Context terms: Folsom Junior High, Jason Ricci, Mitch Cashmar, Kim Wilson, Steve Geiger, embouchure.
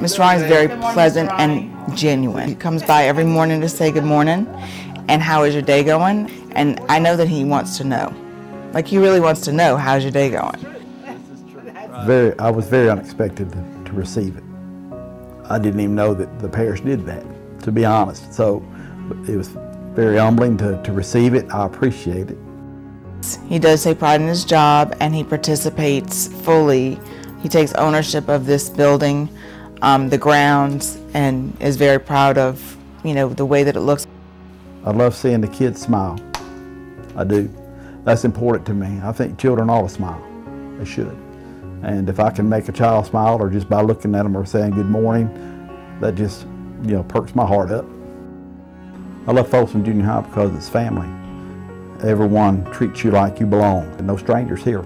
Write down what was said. Miss Ryan is very pleasant and genuine. He comes by every morning to say good morning and how is your day going? And I know that he wants to know. Like, he really wants to know, how's your day going? I was very unexpected to receive it. I didn't even know that the parish did that, to be honest. So it was very humbling to receive it. I appreciate it. He does take pride in his job, and he participates fully. He takes ownership of this building, the grounds, and is very proud of, you know, the way that it looks. I love seeing the kids smile. I do. That's important to me. I think children ought to smile. They should. And if I can make a child smile, or just by looking at them or saying good morning, that just, you know, perks my heart up. I love Folsom Junior High because it's family. Everyone treats you like you belong. No strangers here.